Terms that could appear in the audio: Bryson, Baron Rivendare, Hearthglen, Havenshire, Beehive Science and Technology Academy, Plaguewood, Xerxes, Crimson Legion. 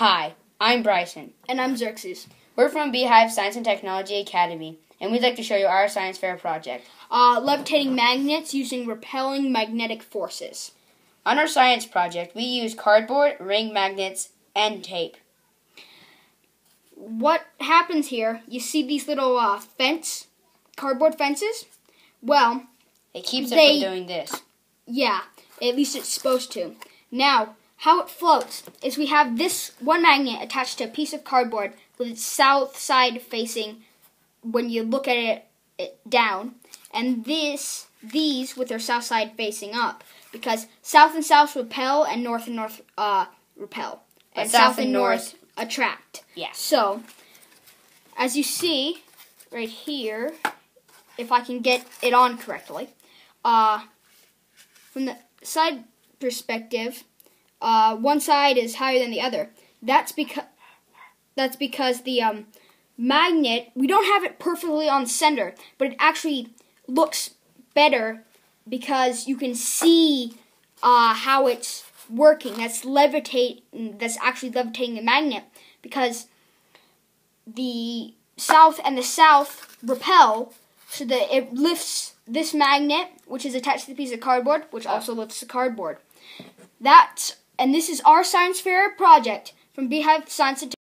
Hi, I'm Bryson. And I'm Xerxes. We're from Beehive Science and Technology Academy, and we'd like to show you our science fair project. Levitating magnets using repelling magnetic forces. On our science project, we used cardboard, ring magnets, and tape. What happens here, you see these little cardboard fences? Well, it keeps it from doing this. Yeah, at least it's supposed to. Now, how it floats is we have this one magnet attached to a piece of cardboard with its south side facing, when you look at it down, and these with their south side facing up, because south and south repel and north and north repel, and south and north attract. Yeah. So, as you see right here, if I can get it on correctly, from the side perspective, one side is higher than the other. That's because the magnet, we don't have it perfectly on center, but it actually looks better because you can see how it's working. That's actually levitating the magnet, because the south and the south repel, so that it lifts this magnet, which is attached to the piece of cardboard, which also lifts the cardboard. And this is our science fair project from Beehive Science and